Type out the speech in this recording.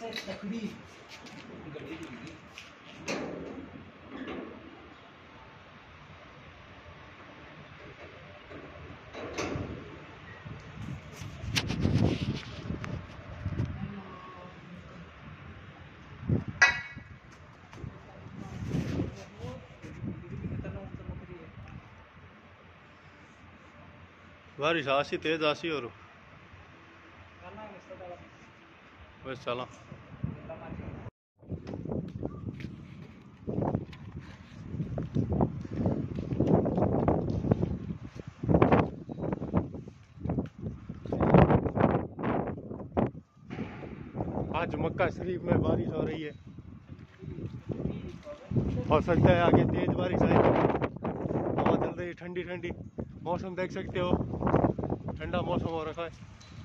बारिश आसी तेज आसी और बस चला आज मक्का शरीफ में बारिश हो रही है, हो सकता है आगे तेज बारिश आए। हवा चल रही है ठंडी ठंडी, मौसम देख सकते हो, ठंडा मौसम हो रखा है।